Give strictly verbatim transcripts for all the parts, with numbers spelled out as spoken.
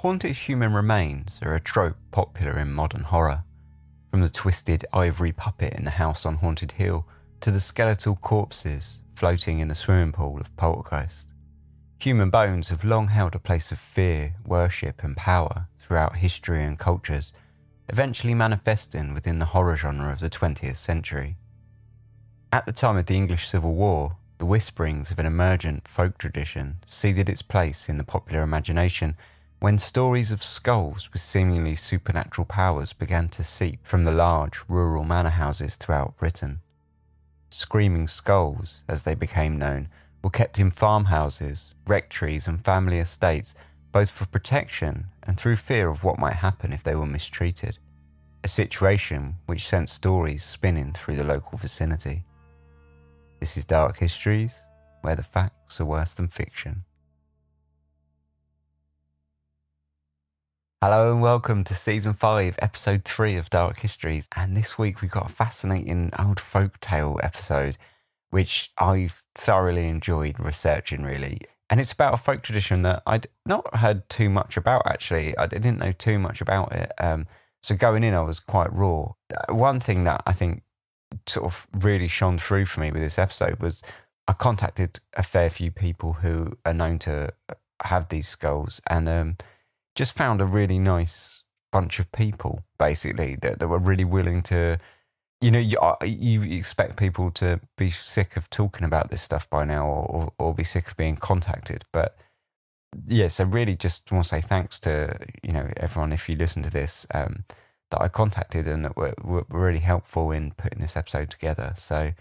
Haunted human remains are a trope popular in modern horror, from the twisted ivory puppet in The House on Haunted Hill to the skeletal corpses floating in the swimming pool of Poltergeist. Human bones have long held a place of fear, worship and power throughout history and cultures, eventually manifesting within the horror genre of the twentieth century. At the time of the English Civil War, the whisperings of an emergent folk tradition ceded its place in the popular imagination when stories of skulls with seemingly supernatural powers began to seep from the large rural manor houses throughout Britain. Screaming skulls, as they became known, were kept in farmhouses, rectories and family estates, both for protection and through fear of what might happen if they were mistreated, a situation which sent stories spinning through the local vicinity. This is Dark Histories, where the facts are worse than fiction. Hello and welcome to Season five, Episode three of Dark Histories, and this week we've got a fascinating old folktale episode which I've thoroughly enjoyed researching, really. And it's about a folk tradition that I'd not heard too much about, actually. I didn't know too much about it. Um, so going in, I was quite raw. One thing that I think sort of really shone through for me with this episode was I contacted a fair few people who are known to have these skulls, and um, just found a really nice bunch of people, basically, that, that were really willing to... You know, you, you expect people to be sick of talking about this stuff by now, or, or be sick of being contacted. But yeah, so really just want to say thanks to, you know, everyone, if you listen to this, um, that I contacted and that were, were really helpful in putting this episode together. So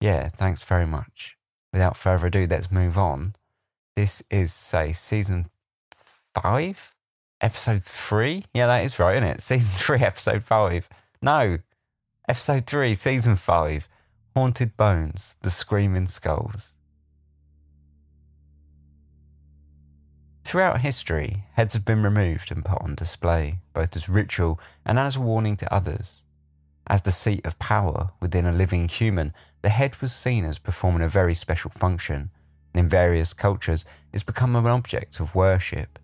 yeah, thanks very much. Without further ado, let's move on. This is, say, Season five? Episode three? Yeah, that is right, isn't it? Season three, Episode five. No! Episode three, Season five, Haunted Bones, The Screaming Skulls. Throughout history, heads have been removed and put on display, both as ritual and as a warning to others. As the seat of power within a living human, the head was seen as performing a very special function, and in various cultures it's become an object of worship.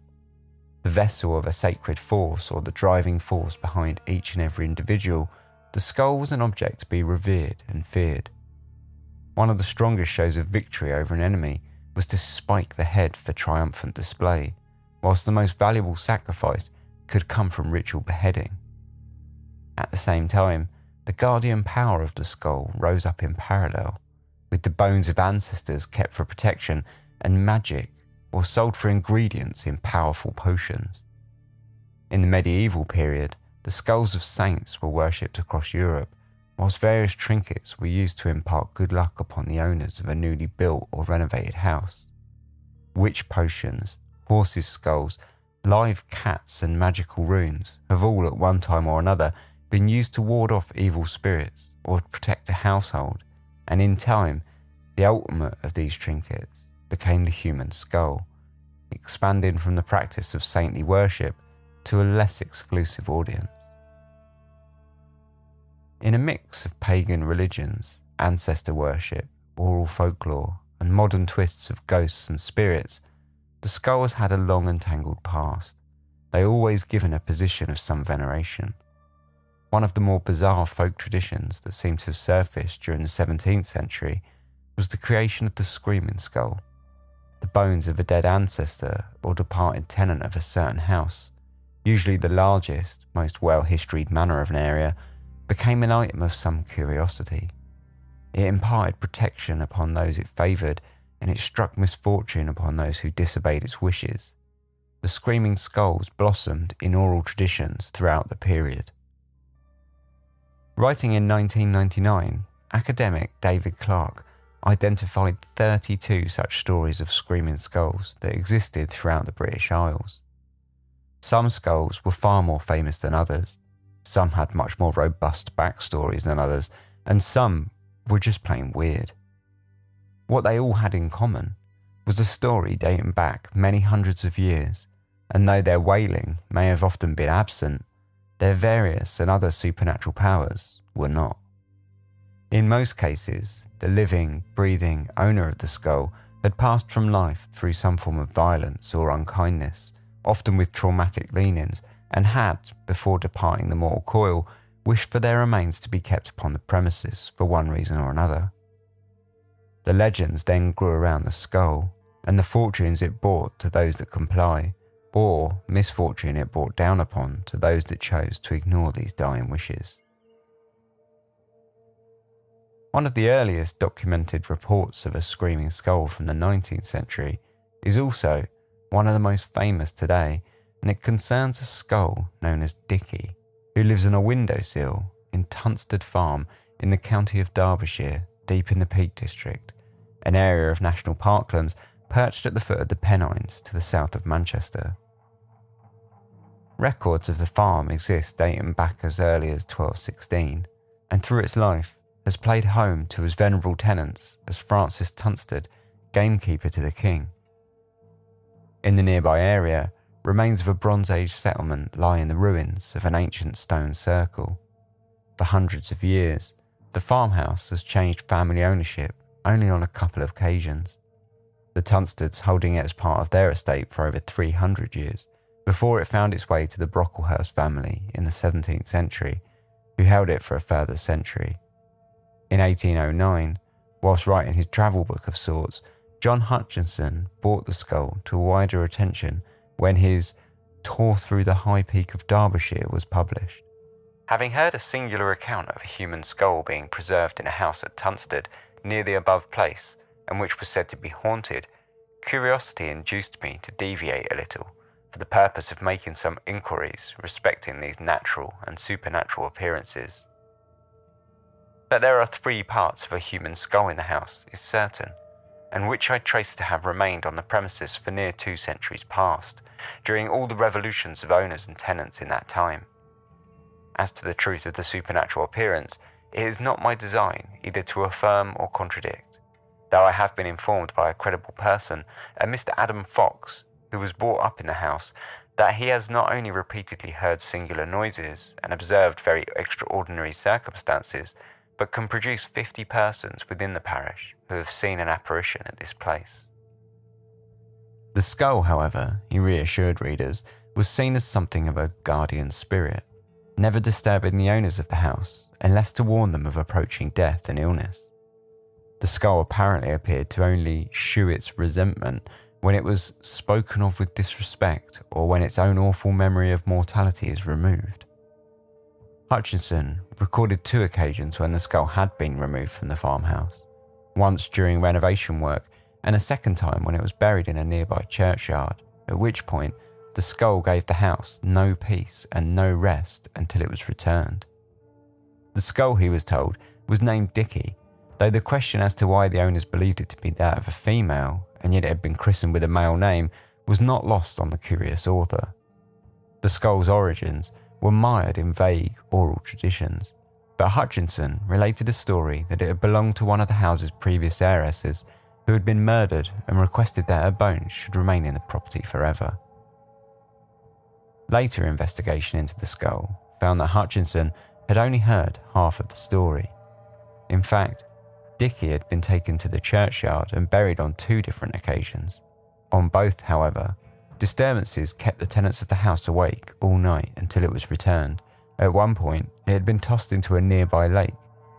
The vessel of a sacred force, or the driving force behind each and every individual, the skull was an object to be revered and feared. One of the strongest shows of victory over an enemy was to spike the head for triumphant display, whilst the most valuable sacrifice could come from ritual beheading. At the same time, the guardian power of the skull rose up in parallel, with the bones of ancestors kept for protection and magic, or sold for ingredients in powerful potions. In the medieval period, the skulls of saints were worshipped across Europe, whilst various trinkets were used to impart good luck upon the owners of a newly built or renovated house. Witch potions, horses' skulls, live cats and magical runes have all at one time or another been used to ward off evil spirits or protect a household, and in time, the ultimate of these trinkets became the human skull, expanding from the practice of saintly worship to a less exclusive audience. In a mix of pagan religions, ancestor worship, oral folklore, and modern twists of ghosts and spirits, the skull has had a long and tangled past, though always given a position of some veneration. One of the more bizarre folk traditions that seemed to have surfaced during the seventeenth century was the creation of the screaming skull, the bones of a dead ancestor or departed tenant of a certain house, usually the largest, most well-historied manor of an area, became an item of some curiosity. It imparted protection upon those it favoured, and it struck misfortune upon those who disobeyed its wishes. The screaming skulls blossomed in oral traditions throughout the period. Writing in nineteen ninety-nine, academic David Clark identified thirty-two such stories of screaming skulls that existed throughout the British Isles. Some skulls were far more famous than others, some had much more robust backstories than others, and some were just plain weird. What they all had in common was a story dating back many hundreds of years, and though their wailing may have often been absent, their various and other supernatural powers were not. In most cases, the living, breathing owner of the skull had passed from life through some form of violence or unkindness, often with traumatic leanings, and had, before departing the mortal coil, wished for their remains to be kept upon the premises for one reason or another. The legends then grew around the skull, and the fortunes it brought to those that comply, or misfortune it brought down upon to those that chose to ignore these dying wishes. One of the earliest documented reports of a screaming skull from the nineteenth century is also one of the most famous today, and it concerns a skull known as Dickie, who lives on a windowsill in Tunstead Farm in the county of Derbyshire, deep in the Peak District, an area of national parklands perched at the foot of the Pennines to the south of Manchester. Records of the farm exist dating back as early as twelve sixteen, and through its life has played home to his venerable tenants as Francis Tunstead, gamekeeper to the king. In the nearby area, remains of a Bronze Age settlement lie in the ruins of an ancient stone circle. For hundreds of years, the farmhouse has changed family ownership only on a couple of occasions, the Tunsteads holding it as part of their estate for over three hundred years, before it found its way to the Brocklehurst family in the seventeenth century, who held it for a further century. In eighteen oh nine, whilst writing his travel book of sorts, John Hutchinson brought the skull to wider attention when his Tour Through the High Peak of Derbyshire was published. Having heard a singular account of a human skull being preserved in a house at Tunstead, near the above place, and which was said to be haunted, curiosity induced me to deviate a little, for the purpose of making some inquiries respecting these natural and supernatural appearances. That there are three parts of a human skull in the house is certain, and which I trace to have remained on the premises for near two centuries past, during all the revolutions of owners and tenants in that time. As to the truth of the supernatural appearance, it is not my design either to affirm or contradict, though I have been informed by a credible person, a Mister Adam Fox, who was brought up in the house, that he has not only repeatedly heard singular noises and observed very extraordinary circumstances, but can produce fifty persons within the parish who have seen an apparition at this place. The skull, however, he reassured readers, was seen as something of a guardian spirit, never disturbing the owners of the house unless to warn them of approaching death and illness. The skull apparently appeared to only shew its resentment when it was spoken of with disrespect or when its own awful memory of mortality is removed. Hutchinson recorded two occasions when the skull had been removed from the farmhouse, once during renovation work and a second time when it was buried in a nearby churchyard, at which point the skull gave the house no peace and no rest until it was returned. The skull, he was told, was named Dickie, though the question as to why the owners believed it to be that of a female, and yet it had been christened with a male name, was not lost on the curious author. The skull's origins were mired in vague oral traditions, but Hutchinson related a story that it had belonged to one of the house's previous heiresses who had been murdered and requested that her bones should remain in the property forever. Later investigation into the skull found that Hutchinson had only heard half of the story. In fact, Dickie had been taken to the churchyard and buried on two different occasions. On both, however, disturbances kept the tenants of the house awake all night until it was returned. At one point, it had been tossed into a nearby lake,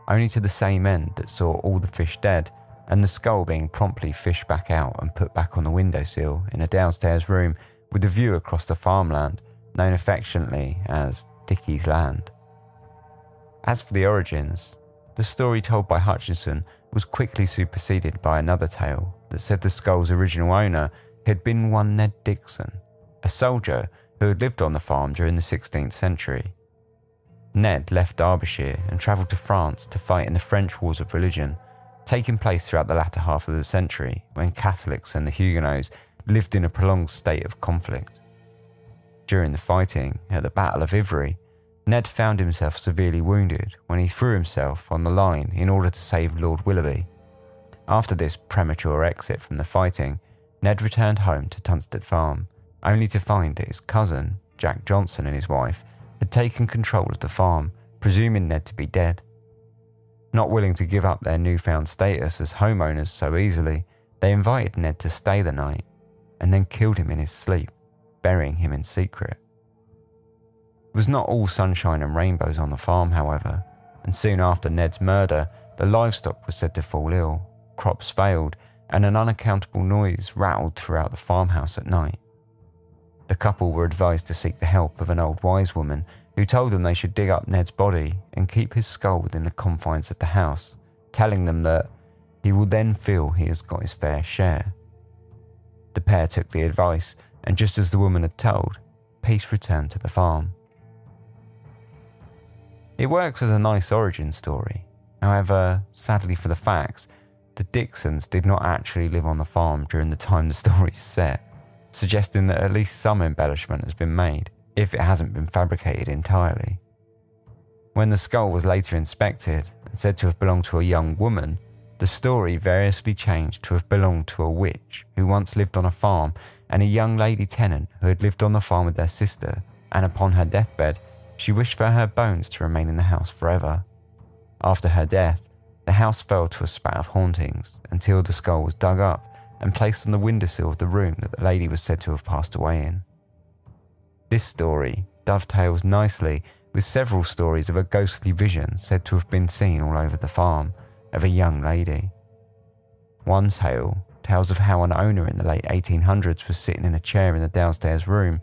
only to the same end that saw all the fish dead and the skull being promptly fished back out and put back on the windowsill in a downstairs room with a view across the farmland, known affectionately as Dickie's Land. As for the origins, the story told by Hutchinson was quickly superseded by another tale that said the skull's original owner had been one Ned Dixon, a soldier who had lived on the farm during the sixteenth century. Ned left Derbyshire and travelled to France to fight in the French Wars of Religion, taking place throughout the latter half of the century when Catholics and the Huguenots lived in a prolonged state of conflict. During the fighting at the Battle of Ivry, Ned found himself severely wounded when he threw himself on the line in order to save Lord Willoughby. After this premature exit from the fighting, Ned returned home to Tunstead Farm, only to find that his cousin, Jack Johnson, and his wife had taken control of the farm, presuming Ned to be dead. Not willing to give up their newfound status as homeowners so easily, they invited Ned to stay the night and then killed him in his sleep, burying him in secret. It was not all sunshine and rainbows on the farm, however, and soon after Ned's murder, the livestock was said to fall ill, crops failed, and an unaccountable noise rattled throughout the farmhouse at night. The couple were advised to seek the help of an old wise woman who told them they should dig up Ned's body and keep his skull within the confines of the house, telling them that he will then feel he has got his fair share. The pair took the advice, and just as the woman had told, peace returned to the farm. It works as a nice origin story. However, sadly for the facts, the Dixons did not actually live on the farm during the time the story is set, suggesting that at least some embellishment has been made, if it hasn't been fabricated entirely. When the skull was later inspected and said to have belonged to a young woman, the story variously changed to have belonged to a witch who once lived on a farm and a young lady tenant who had lived on the farm with their sister, and upon her deathbed, she wished for her bones to remain in the house forever. After her death, the house fell to a spat of hauntings until the skull was dug up and placed on the windowsill of the room that the lady was said to have passed away in. This story dovetails nicely with several stories of a ghostly vision said to have been seen all over the farm of a young lady. One tale tells of how an owner in the late eighteen hundreds was sitting in a chair in the downstairs room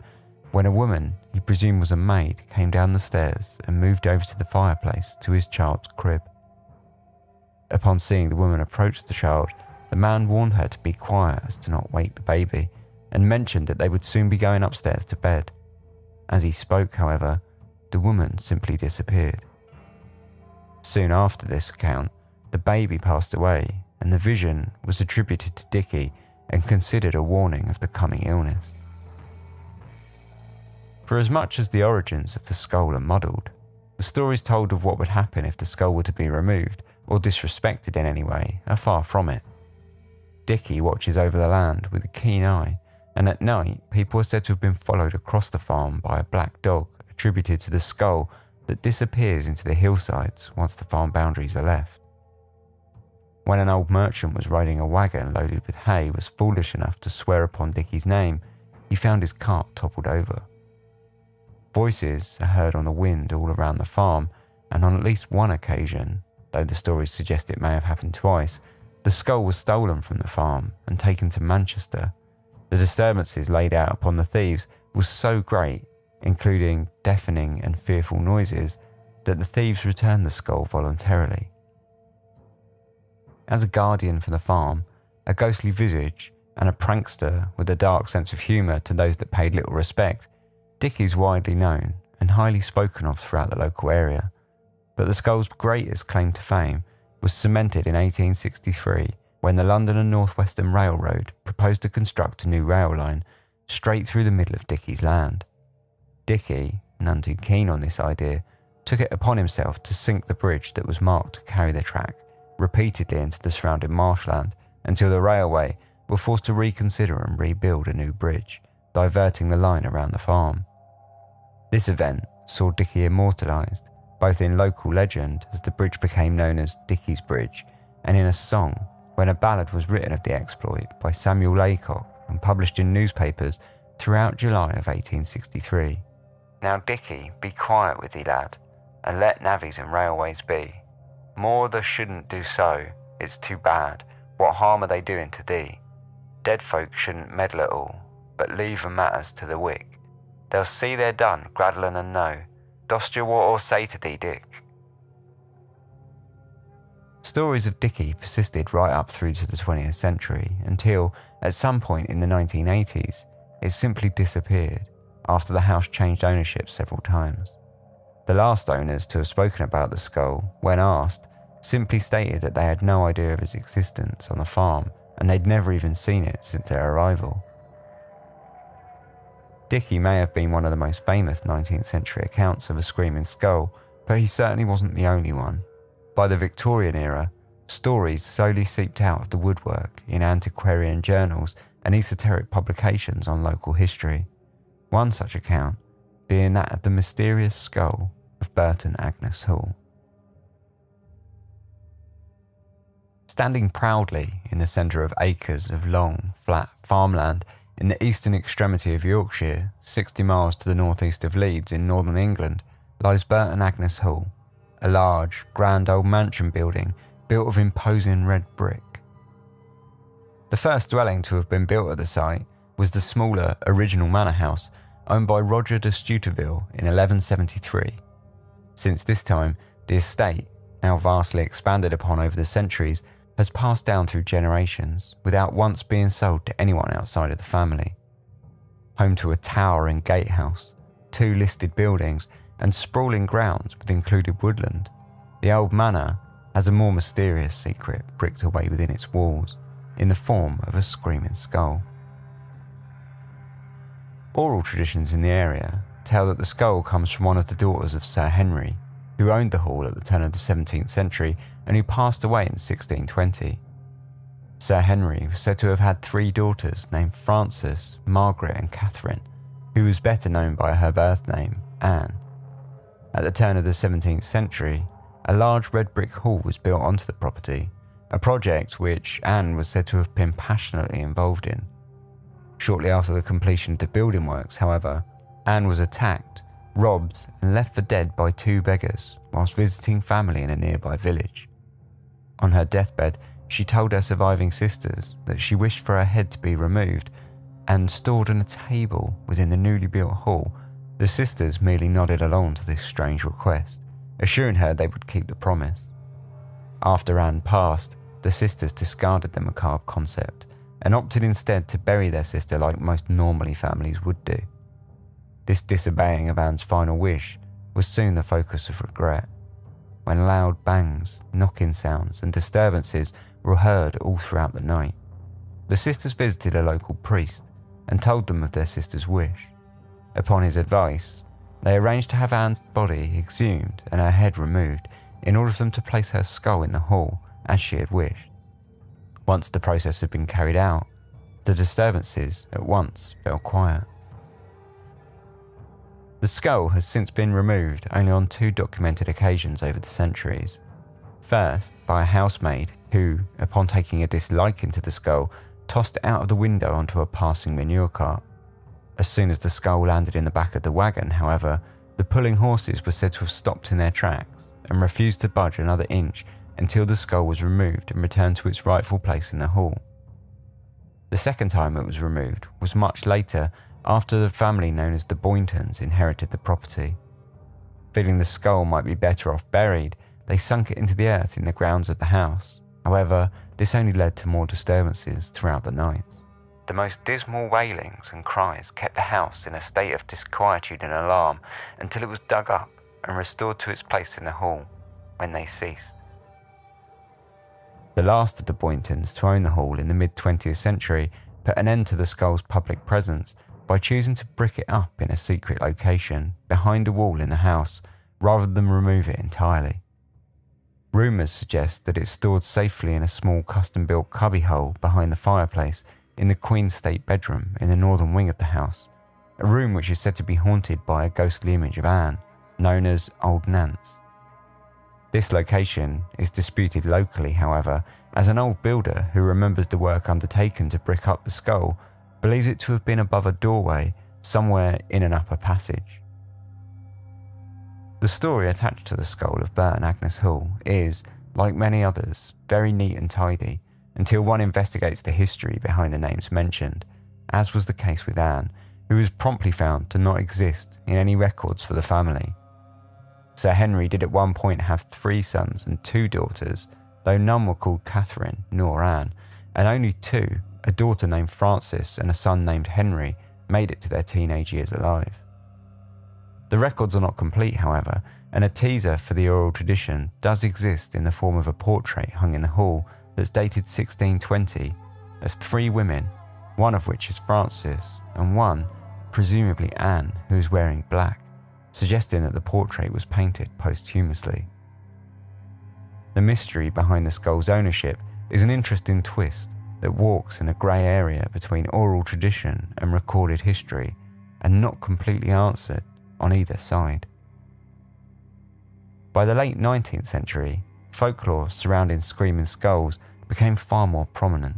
when a woman, he presumed was a maid, came down the stairs and moved over to the fireplace to his child's crib. Upon seeing the woman approach the child, the man warned her to be quiet as to not wake the baby, and mentioned that they would soon be going upstairs to bed. As he spoke, however, the woman simply disappeared. Soon after this account, the baby passed away, and the vision was attributed to Dickie and considered a warning of the coming illness. For as much as the origins of the skull are muddled, the stories told of what would happen if the skull were to be removed or disrespected in any way are far from it. Dickie watches over the land with a keen eye, and at night people are said to have been followed across the farm by a black dog attributed to the skull that disappears into the hillsides once the farm boundaries are left. When an old merchant was riding a wagon loaded with hay was foolish enough to swear upon Dickie's name, he found his cart toppled over. Voices are heard on the wind all around the farm, and on at least one occasion, though the stories suggest it may have happened twice, the skull was stolen from the farm and taken to Manchester. The disturbances laid out upon the thieves was so great, including deafening and fearful noises, that the thieves returned the skull voluntarily. As a guardian for the farm, a ghostly visage, and a prankster with a dark sense of humour to those that paid little respect, Dickie is widely known and highly spoken of throughout the local area. But the skull's greatest claim to fame was cemented in eighteen sixty-three when the London and North Western Railroad proposed to construct a new rail line straight through the middle of Dickie's land. Dickie, none too keen on this idea, took it upon himself to sink the bridge that was marked to carry the track repeatedly into the surrounding marshland until the railway were forced to reconsider and rebuild a new bridge, diverting the line around the farm. This event saw Dickie immortalised, both in local legend as the bridge became known as Dickie's Bridge, and in a song when a ballad was written of the exploit by Samuel Laycock and published in newspapers throughout July of eighteen sixty-three. Now Dickie, be quiet with thee lad, and let navvies and railways be. More thou shouldn't do so, it's too bad, what harm are they doing to thee? Dead folk shouldn't meddle at all, but leave the matters to the wick. They'll see they're done, gradlin' and know. Dost you what or say to thee, Dick? Stories of Dickie persisted right up through to the twentieth century until, at some point in the nineteen eighties, it simply disappeared after the house changed ownership several times. The last owners to have spoken about the skull, when asked, simply stated that they had no idea of its existence on the farm and they'd never even seen it since their arrival. Dickie may have been one of the most famous nineteenth century accounts of a screaming skull, but he certainly wasn't the only one. By the Victorian era, stories slowly seeped out of the woodwork in antiquarian journals and esoteric publications on local history, one such account being that of the mysterious skull of Burton Agnes Hall. Standing proudly in the centre of acres of long, flat farmland in the eastern extremity of Yorkshire, sixty miles to the northeast of Leeds in northern England, lies Burton Agnes Hall, a large, grand old mansion building built of imposing red brick. The first dwelling to have been built at the site was the smaller, original manor house owned by Roger de Stuteville in eleven seventy-three. Since this time, the estate, now vastly expanded upon over the centuries, has passed down through generations without once being sold to anyone outside of the family. Home to a tower and gatehouse, two listed buildings and sprawling grounds with included woodland, the old manor has a more mysterious secret bricked away within its walls in the form of a screaming skull. Oral traditions in the area tell that the skull comes from one of the daughters of Sir Henry, who owned the hall at the turn of the seventeenth century and who passed away in sixteen twenty. Sir Henry was said to have had three daughters named Frances, Margaret and Catherine, who was better known by her birth name, Anne. At the turn of the seventeenth century, a large red brick hall was built onto the property, a project which Anne was said to have been passionately involved in. Shortly after the completion of the building works, however, Anne was attacked, robbed and left for dead by two beggars whilst visiting family in a nearby village. On her deathbed, she told her surviving sisters that she wished for her head to be removed and stored on a table within the newly built hall. The sisters merely nodded along to this strange request, assuring her they would keep the promise. After Anne passed, the sisters discarded the macabre concept and opted instead to bury their sister like most normally families would do. This disobeying of Anne's final wish was soon the focus of regret, when loud bangs, knocking sounds and disturbances were heard all throughout the night. The sisters visited a local priest and told them of their sister's wish. Upon his advice, they arranged to have Anne's body exhumed and her head removed in order for them to place her skull in the hall as she had wished. Once the process had been carried out, the disturbances at once fell quiet. The skull has since been removed only on two documented occasions over the centuries. First, by a housemaid who, upon taking a dislike into the skull, tossed it out of the window onto a passing manure cart. As soon as the skull landed in the back of the wagon, however, the pulling horses were said to have stopped in their tracks and refused to budge another inch until the skull was removed and returned to its rightful place in the hall. The second time it was removed was much later, after the family known as the Boyntons inherited the property. Feeling the skull might be better off buried, they sunk it into the earth in the grounds of the house. However, this only led to more disturbances throughout the night. The most dismal wailings and cries kept the house in a state of disquietude and alarm until it was dug up and restored to its place in the hall, when they ceased. The last of the Boyntons to own the hall in the mid twentieth century put an end to the skull's public presence by choosing to brick it up in a secret location behind a wall in the house rather than remove it entirely. Rumours suggest that it's stored safely in a small custom-built cubbyhole behind the fireplace in the Queen's state bedroom in the northern wing of the house, a room which is said to be haunted by a ghostly image of Anne, known as Old Nance. This location is disputed locally, however, as an old builder who remembers the work undertaken to brick up the skull believes it to have been above a doorway somewhere in an upper passage. The story attached to the skull of Burton Agnes Hall is, like many others, very neat and tidy until one investigates the history behind the names mentioned, as was the case with Anne, who was promptly found to not exist in any records for the family. Sir Henry did at one point have three sons and two daughters, though none were called Catherine nor Anne, and only two, a daughter named Frances and a son named Henry, made it to their teenage years alive. The records are not complete, however, and a teaser for the oral tradition does exist in the form of a portrait hung in the hall that's dated sixteen twenty of three women, one of which is Frances and one, presumably Anne, who is wearing black, suggesting that the portrait was painted posthumously. The mystery behind the skull's ownership is an interesting twist that walks in a grey area between oral tradition and recorded history, and not completely answered on either side. By the late nineteenth century, folklore surrounding screaming skulls became far more prominent,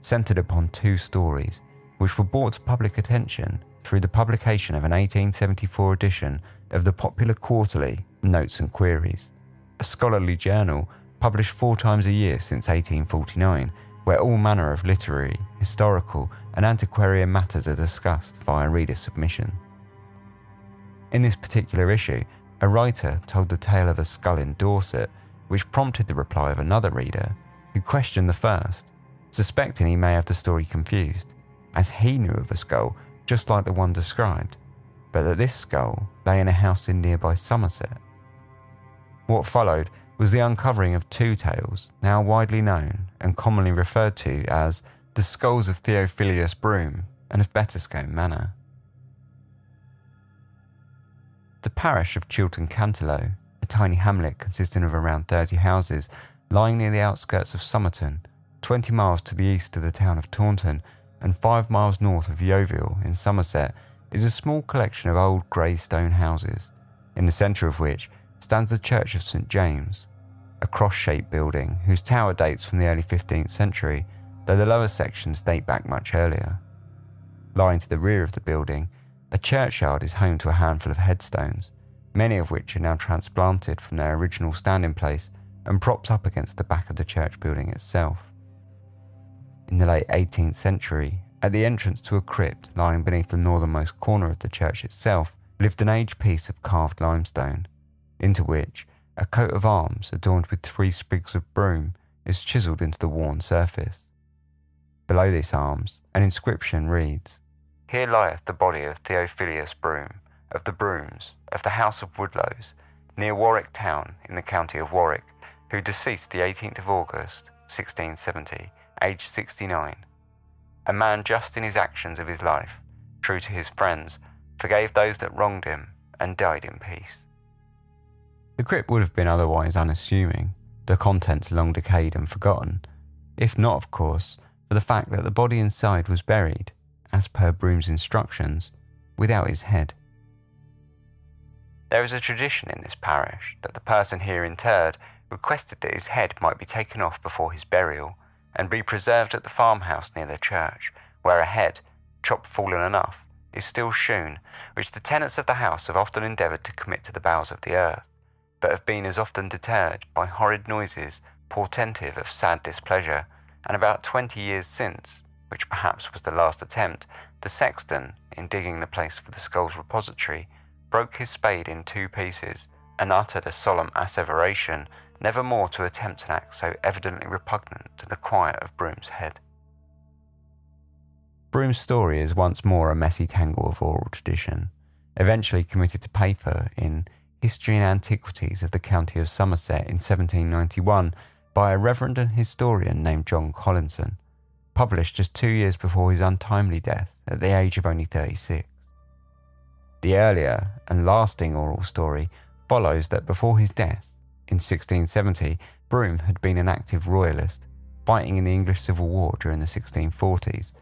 centred upon two stories, which were brought to public attention through the publication of an eighteen seventy-four edition of the popular quarterly Notes and Queries, a scholarly journal published four times a year since eighteen forty-nine, where all manner of literary, historical and antiquarian matters are discussed via reader submission. In this particular issue, a writer told the tale of a skull in Dorset, which prompted the reply of another reader, who questioned the first, suspecting he may have the story confused, as he knew of a skull just like the one described, but that this skull lay in a house in nearby Somerset. What followed was the uncovering of two tales, now widely known and commonly referred to as the skulls of Theophilus Broome and of Bettiscombe Manor. The parish of Chilton Cantelo, a tiny hamlet consisting of around thirty houses, lying near the outskirts of Somerton, twenty miles to the east of the town of Taunton and five miles north of Yeovil in Somerset, is a small collection of old grey stone houses, in the centre of which stands the Church of Saint James, a cross-shaped building whose tower dates from the early fifteenth century, though the lower sections date back much earlier. Lying to the rear of the building, a churchyard is home to a handful of headstones, many of which are now transplanted from their original standing place and propped up against the back of the church building itself. In the late eighteenth century, at the entrance to a crypt lying beneath the northernmost corner of the church itself, lived an aged piece of carved limestone, into which a coat of arms adorned with three sprigs of broom is chiselled into the worn surface. Below these arms, an inscription reads, "Here lieth the body of Theophilus Broome, of the Broomes, of the House of Woodlows, near Warwick Town in the county of Warwick, who deceased the eighteenth of August, sixteen seventy, aged sixty-nine. A man just in his actions of his life, true to his friends, forgave those that wronged him, and died in peace." The crypt would have been otherwise unassuming, the contents long decayed and forgotten, if not, of course, for the fact that the body inside was buried, as per Broome's instructions, without his head. There is a tradition in this parish that the person here interred requested that his head might be taken off before his burial and be preserved at the farmhouse near the church, where a head, chopped fallen enough, is still shewn, which the tenants of the house have often endeavoured to commit to the bowels of the earth, but have been as often deterred by horrid noises portentive of sad displeasure, and about twenty years since, which perhaps was the last attempt, the sexton, in digging the place for the skull's repository, broke his spade in two pieces, and uttered a solemn asseveration never more to attempt an act so evidently repugnant to the quiet of Broome's head. Broome's story is once more a messy tangle of oral tradition, eventually committed to paper in History and Antiquities of the County of Somerset in seventeen ninety-one by a reverend and historian named John Collinson, published just two years before his untimely death at the age of only thirty-six. The earlier and lasting oral story follows that before his death, in sixteen seventy, Broome had been an active royalist, fighting in the English Civil War during the sixteen forties,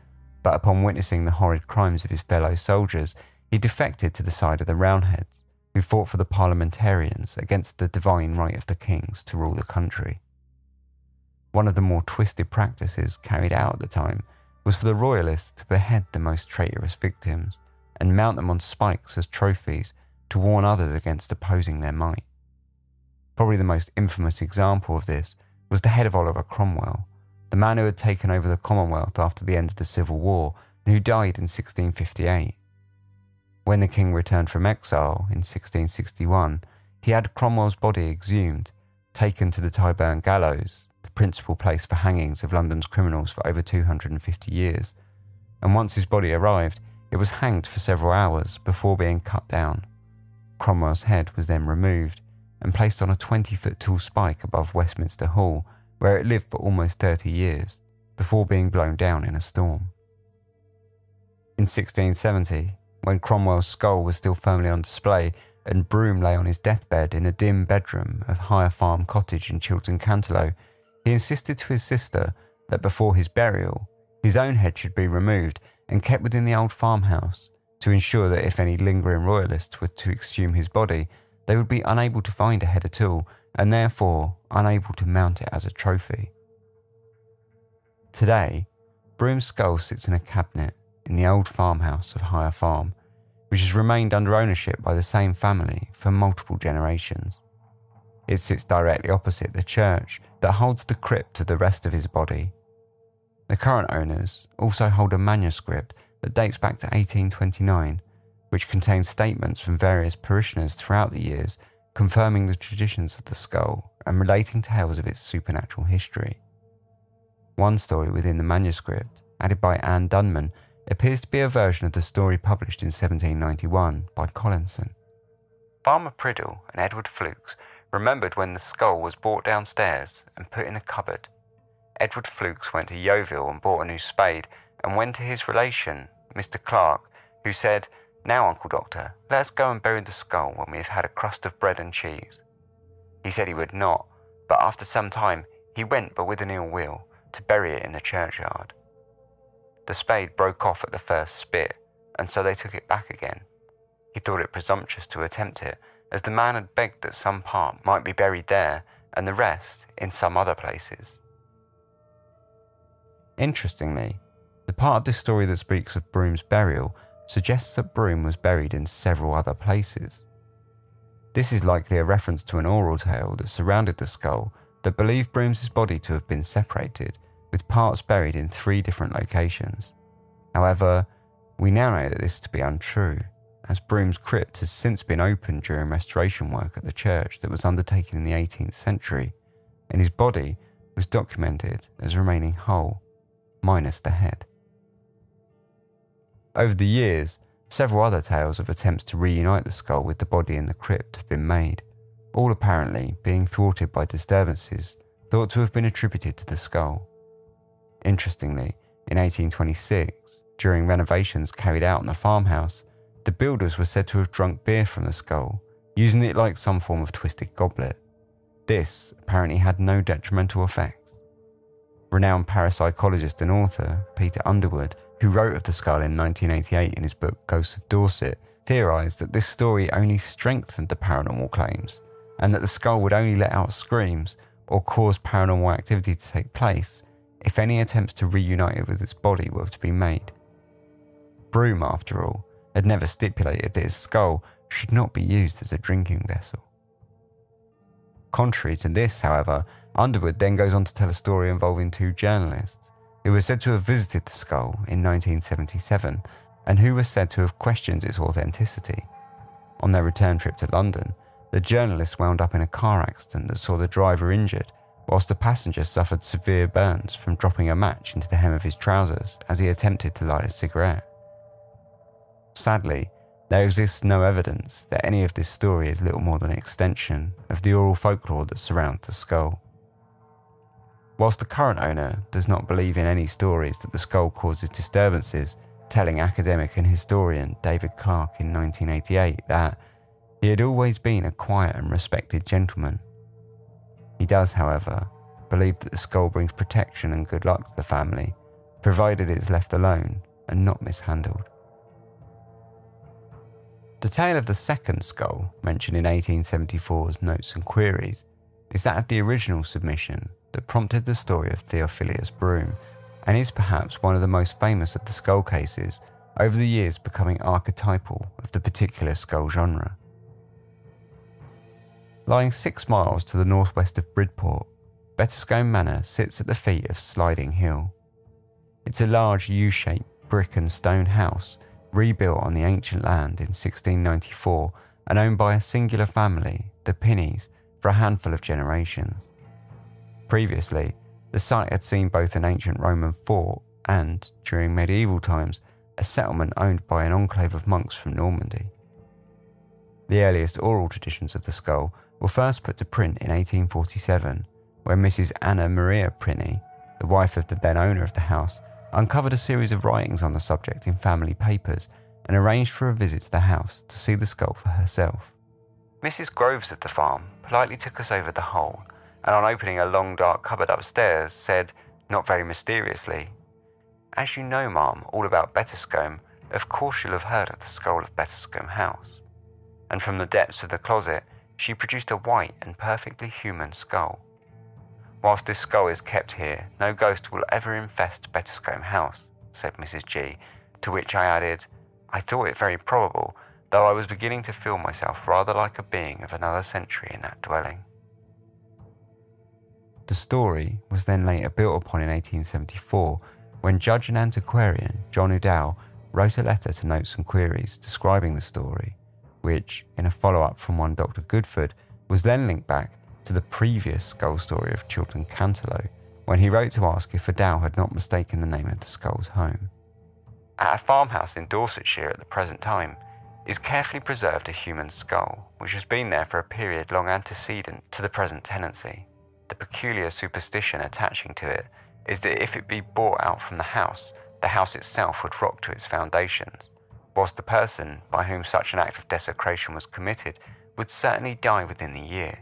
but upon witnessing the horrid crimes of his fellow soldiers, he defected to the side of the Roundheads, who fought for the parliamentarians against the divine right of the kings to rule the country. One of the more twisted practices carried out at the time was for the royalists to behead the most traitorous victims and mount them on spikes as trophies to warn others against opposing their might. Probably the most infamous example of this was the head of Oliver Cromwell, the man who had taken over the Commonwealth after the end of the Civil War and who died in sixteen fifty-eight. When the king returned from exile in sixteen sixty-one, he had Cromwell's body exhumed, taken to the Tyburn Gallows, the principal place for hangings of London's criminals for over two hundred fifty years, and once his body arrived, it was hanged for several hours before being cut down. Cromwell's head was then removed and placed on a twenty-foot tall spike above Westminster Hall, where it lived for almost thirty years, before being blown down in a storm. In sixteen seventy, when Cromwell's skull was still firmly on display and Broome lay on his deathbed in a dim bedroom of Higher Farm Cottage in Chilton Cantelo, he insisted to his sister that before his burial, his own head should be removed and kept within the old farmhouse to ensure that if any lingering royalists were to exhume his body, they would be unable to find a head at all and therefore unable to mount it as a trophy. Today, Broome's skull sits in a cabinet in the old farmhouse of Higher Farm, which has remained under ownership by the same family for multiple generations. It sits directly opposite the church that holds the crypt of the rest of his body. The current owners also hold a manuscript that dates back to eighteen twenty-nine, which contains statements from various parishioners throughout the years confirming the traditions of the skull and relating tales of its supernatural history. One story within the manuscript, added by Anne Dunman, appears to be a version of the story published in seventeen ninety-one by Collinson. Farmer Priddle and Edward Flukes remembered when the skull was brought downstairs and put in a cupboard. Edward Flukes went to Yeovil and bought a new spade and went to his relation, Mister Clark, who said, "Now, Uncle Doctor, let us go and bury the skull when we have had a crust of bread and cheese." He said he would not, but after some time he went, but with an ill will, to bury it in the churchyard. The spade broke off at the first spit, and so they took it back again. He thought it presumptuous to attempt it, as the man had begged that some part might be buried there, and the rest in some other places. Interestingly, the part of this story that speaks of Broome's burial suggests that Broome was buried in several other places. This is likely a reference to an oral tale that surrounded the skull that believed Broome's body to have been separated, with parts buried in three different locations. However, we now know that this to be untrue, as Broome's crypt has since been opened during restoration work at the church that was undertaken in the eighteenth century, and his body was documented as remaining whole, minus the head. Over the years, several other tales of attempts to reunite the skull with the body in the crypt have been made, all apparently being thwarted by disturbances thought to have been attributed to the skull. Interestingly, in eighteen twenty-six, during renovations carried out in the farmhouse, the builders were said to have drunk beer from the skull, using it like some form of twisted goblet. This apparently had no detrimental effects. Renowned parapsychologist and author Peter Underwood, who wrote of the skull in nineteen eighty-eight in his book Ghosts of Dorset, theorised that this story only strengthened the paranormal claims, and that the skull would only let out screams or cause paranormal activity to take place if any attempts to reunite it with its body were to be made. Broome, after all, had never stipulated that his skull should not be used as a drinking vessel. Contrary to this, however, Underwood then goes on to tell a story involving two journalists who were said to have visited the skull in nineteen seventy-seven and who were said to have questioned its authenticity. On their return trip to London, the journalist wound up in a car accident that saw the driver injured, whilst the passenger suffered severe burns from dropping a match into the hem of his trousers as he attempted to light a cigarette. Sadly, there exists no evidence that any of this story is little more than an extension of the oral folklore that surrounds the skull. Whilst the current owner does not believe in any stories that the skull causes disturbances, telling academic and historian David Clark in nineteen eighty-eight that he had always been a quiet and respected gentleman. He does, however, believe that the skull brings protection and good luck to the family, provided it's left alone and not mishandled. The tale of the second skull, mentioned in eighteen seventy-four's Notes and Queries, is that of the original submission that prompted the story of Theophilus Broome, and is perhaps one of the most famous of the skull cases, over the years becoming archetypal of the particular skull genre. Lying six miles to the northwest of Bridport, Bettiscombe Manor sits at the feet of Sliding Hill. It's a large U-shaped brick and stone house, rebuilt on the ancient land in sixteen ninety-four and owned by a singular family, the Pinneys, for a handful of generations. Previously, the site had seen both an ancient Roman fort and, during medieval times, a settlement owned by an enclave of monks from Normandy. The earliest oral traditions of the skull were first put to print in eighteen forty-seven, where Missus Anna Maria Pinney, the wife of the then owner of the house, uncovered a series of writings on the subject in family papers and arranged for a visit to the house to see the skull for herself. Missus Groves of the farm politely took us over the whole, and on opening a long dark cupboard upstairs said, not very mysteriously, "As you know, ma'am, all about Bettiscombe, of course you'll have heard of the skull of Bettiscombe House." And from the depths of the closet, she produced a white and perfectly human skull. "Whilst this skull is kept here, no ghost will ever infest Bettiscombe House," said Missus G, To which I added, I thought it very probable, though I was beginning to feel myself rather like a being of another century in that dwelling. The story was then later built upon in eighteen seventy-four, when judge and antiquarian John Udall wrote a letter to Notes and Queries describing the story, which, in a follow-up from one Doctor Goodford, was then linked back to the previous skull story of Chilton Cantelo, when he wrote to ask if Udall had not mistaken the name of the skull's home. At a farmhouse in Dorsetshire at the present time is carefully preserved a human skull, which has been there for a period long antecedent to the present tenancy. The peculiar superstition attaching to it is that if it be brought out from the house, the house itself would rock to its foundations, whilst the person by whom such an act of desecration was committed would certainly die within the year.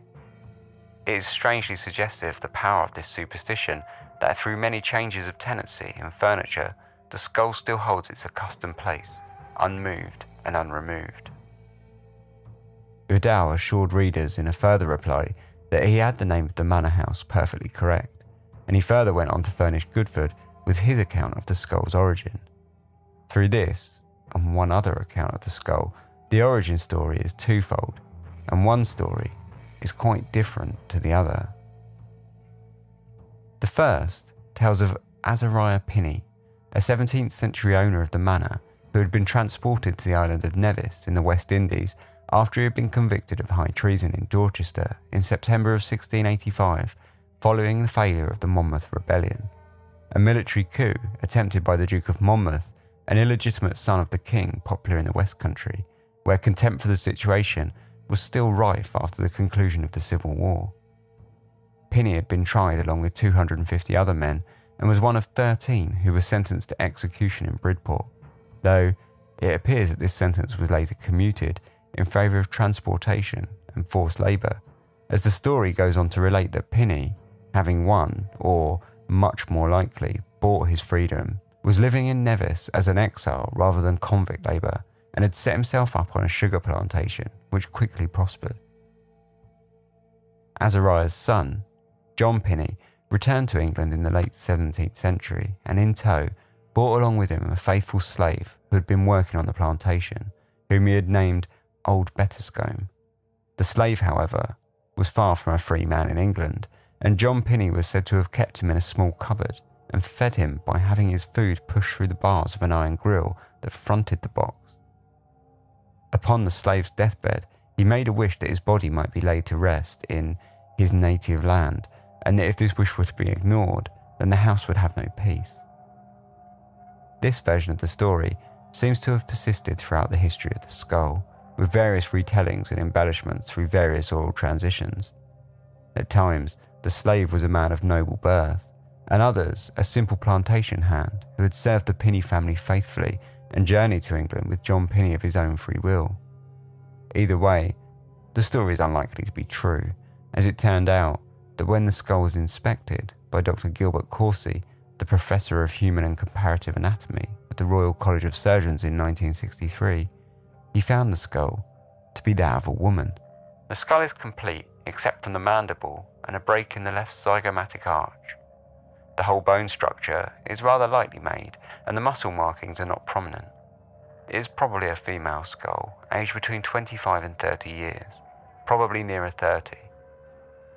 It is strangely suggestive of the power of this superstition that through many changes of tenancy and furniture, the skull still holds its accustomed place, unmoved and unremoved. Udall assured readers in a further reply that he had the name of the manor house perfectly correct, and he further went on to furnish Goodford with his account of the skull's origin. Through this, and one other account of the skull, the origin story is twofold, and one story is quite different to the other. The first tells of Azariah Pinney, a seventeenth century owner of the manor who had been transported to the island of Nevis in the West Indies after he had been convicted of high treason in Dorchester in September of sixteen eighty-five following the failure of the Monmouth Rebellion, a military coup attempted by the Duke of Monmouth, an illegitimate son of the king popular in the West Country, where contempt for the situation was still rife after the conclusion of the Civil War. Pinney had been tried along with two hundred fifty other men and was one of thirteen who were sentenced to execution in Bridport, though it appears that this sentence was later commuted in favour of transportation and forced labour, as the story goes on to relate that Pinney, having won, or much more likely, bought his freedom, was living in Nevis as an exile rather than convict labour, and had set himself up on a sugar plantation, which quickly prospered. Azariah's son, John Pinney, returned to England in the late seventeenth century, and in tow brought along with him a faithful slave who had been working on the plantation, whom he had named Old Bettiscombe. The slave, however, was far from a free man in England, and John Pinney was said to have kept him in a small cupboard and fed him by having his food pushed through the bars of an iron grill that fronted the box. Upon the slave's deathbed, he made a wish that his body might be laid to rest in his native land, and that if this wish were to be ignored, then the house would have no peace. This version of the story seems to have persisted throughout the history of the skull, with various retellings and embellishments through various oral transitions. At times, the slave was a man of noble birth, and others, a simple plantation hand who had served the Pinney family faithfully and journeyed to England with John Pinney of his own free will. Either way, the story is unlikely to be true, as it turned out that when the skull was inspected by Doctor Gilbert Corsi, the Professor of Human and Comparative Anatomy at the Royal College of Surgeons in nineteen sixty-three, he found the skull to be that of a woman. The skull is complete except from the mandible and a break in the left zygomatic arch. The whole bone structure is rather lightly made, and the muscle markings are not prominent. It is probably a female skull, aged between twenty-five and thirty years, probably nearer thirty.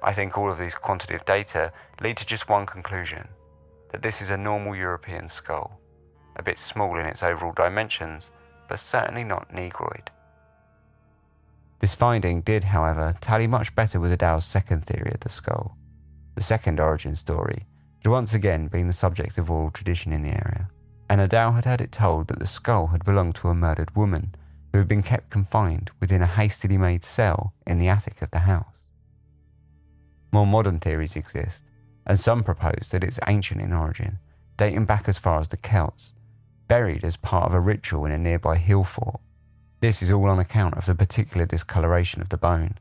I think all of these quantitative data lead to just one conclusion, that this is a normal European skull, a bit small in its overall dimensions, but certainly not negroid. This finding did, however, tally much better with Udall's second theory of the skull. The second origin story had once again been the subject of oral tradition in the area, and Udall had had it told that the skull had belonged to a murdered woman who had been kept confined within a hastily made cell in the attic of the house. More modern theories exist, and some propose that it's ancient in origin, dating back as far as the Celts, buried as part of a ritual in a nearby hill fort. This is all on account of the particular discoloration of the bone.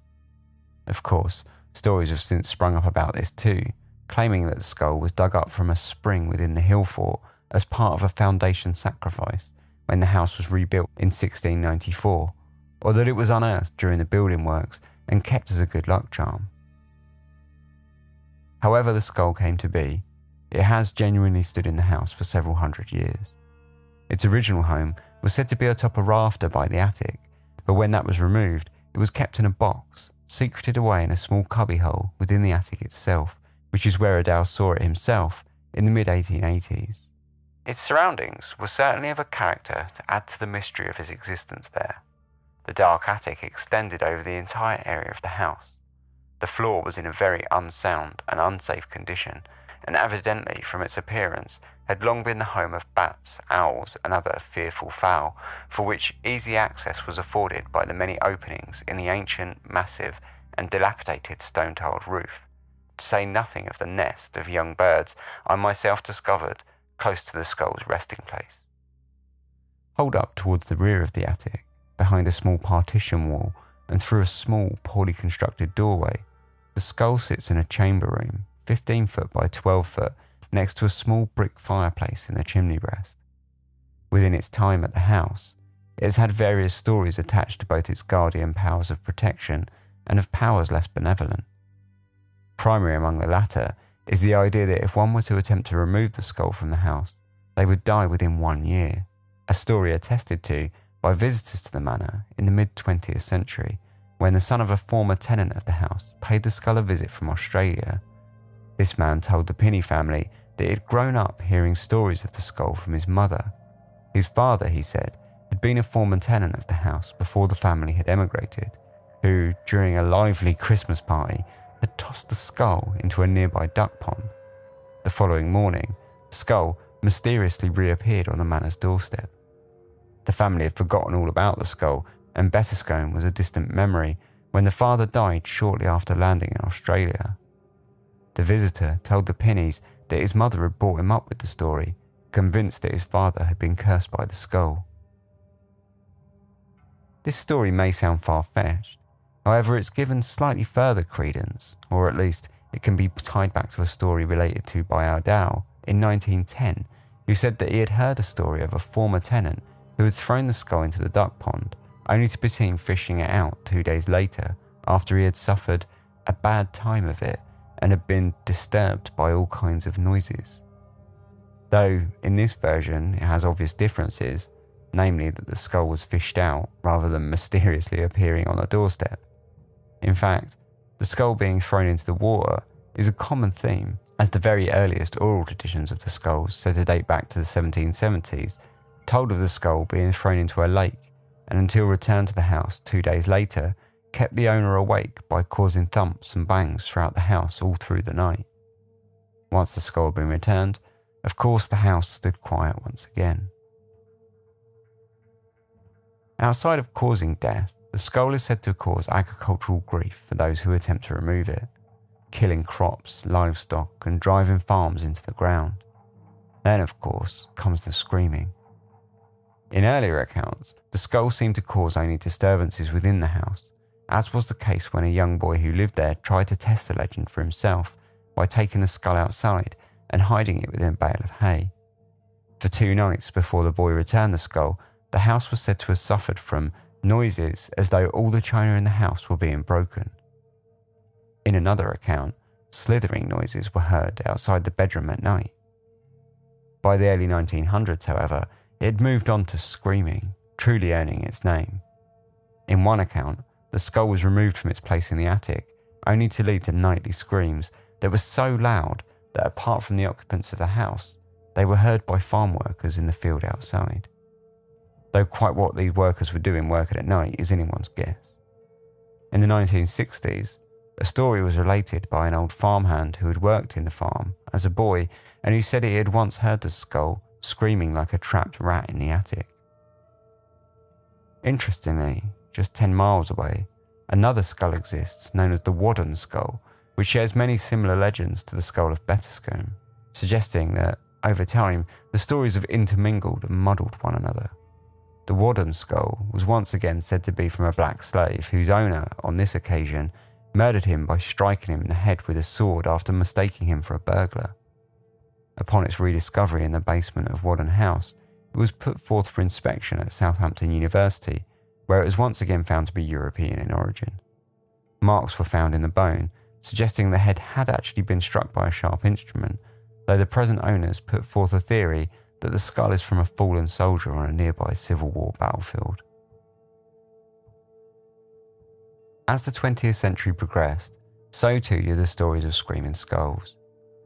Of course, stories have since sprung up about this too, claiming that the skull was dug up from a spring within the hill fort as part of a foundation sacrifice when the house was rebuilt in sixteen ninety-four, or that it was unearthed during the building works and kept as a good luck charm. However the skull came to be, it has genuinely stood in the house for several hundred years. Its original home was said to be atop a rafter by the attic, but when that was removed, it was kept in a box, secreted away in a small cubbyhole within the attic itself, which is where Adele saw it himself in the mid eighteen eighties. Its surroundings were certainly of a character to add to the mystery of his existence there. The dark attic extended over the entire area of the house. The floor was in a very unsound and unsafe condition, and evidently, from its appearance, had long been the home of bats, owls, and other fearful fowl, for which easy access was afforded by the many openings in the ancient, massive, and dilapidated stone-tiled roof, to say nothing of the nest of young birds I myself discovered close to the skull's resting place. Holed up towards the rear of the attic, behind a small partition wall, and through a small, poorly constructed doorway, the skull sits in a chamber room, fifteen foot by twelve foot, next to a small brick fireplace in the chimney breast. Within its time at the house, it has had various stories attached to both its guardian powers of protection and of powers less benevolent. Primary among the latter is the idea that if one were to attempt to remove the skull from the house, they would die within one year, a story attested to by visitors to the manor in the mid twentieth century, when the son of a former tenant of the house paid the skull a visit from Australia. This man told the Pinney family that he had grown up hearing stories of the skull from his mother. His father, he said, had been a former tenant of the house before the family had emigrated, who, during a lively Christmas party, had tossed the skull into a nearby duck pond. The following morning, the skull mysteriously reappeared on the manor's doorstep. The family had forgotten all about the skull, and Bettiscombe was a distant memory when the father died shortly after landing in Australia. The visitor told the Pinneys that his mother had brought him up with the story, convinced that his father had been cursed by the skull. This story may sound far-fetched, however it's given slightly further credence, or at least it can be tied back to a story related to by Ardell in nineteen ten, who said that he had heard a story of a former tenant who had thrown the skull into the duck pond, only to be seen fishing it out two days later after he had suffered a bad time of it and had been disturbed by all kinds of noises. Though in this version it has obvious differences, namely that the skull was fished out rather than mysteriously appearing on a doorstep. In fact, the skull being thrown into the water is a common theme, as the very earliest oral traditions of the skulls, said to date back to the seventeen seventies, told of the skull being thrown into a lake, and until returned to the house two days later, kept the owner awake by causing thumps and bangs throughout the house all through the night. Once the skull had been returned, of course the house stood quiet once again. Outside of causing death, the skull is said to cause agricultural grief for those who attempt to remove it, killing crops, livestock, and driving farms into the ground. Then, of course, comes the screaming. In earlier accounts, the skull seemed to cause only disturbances within the house, as was the case when a young boy who lived there tried to test the legend for himself by taking the skull outside and hiding it within a bale of hay. For two nights before the boy returned the skull, the house was said to have suffered from noises as though all the china in the house were being broken. In another account, slithering noises were heard outside the bedroom at night. By the early nineteen hundreds, however, it had moved on to screaming, truly earning its name. In one account, the skull was removed from its place in the attic, only to lead to nightly screams that were so loud that apart from the occupants of the house, they were heard by farm workers in the field outside. Though quite what these workers were doing working at night is anyone's guess. In the nineteen sixties, a story was related by an old farmhand who had worked in the farm as a boy and who said he had once heard the skull screaming like a trapped rat in the attic. Interestingly, just ten miles away, another skull exists known as the Waddon Skull, which shares many similar legends to the skull of Bettiscombe, suggesting that, over time, the stories have intermingled and muddled one another. The Waddon Skull was once again said to be from a black slave whose owner, on this occasion, murdered him by striking him in the head with a sword after mistaking him for a burglar. Upon its rediscovery in the basement of Waddon House, it was put forth for inspection at Southampton University, where it was once again found to be European in origin. Marks were found in the bone, suggesting the head had actually been struck by a sharp instrument, though the present owners put forth a theory that the skull is from a fallen soldier on a nearby Civil War battlefield. As the twentieth century progressed, so too do the stories of screaming skulls,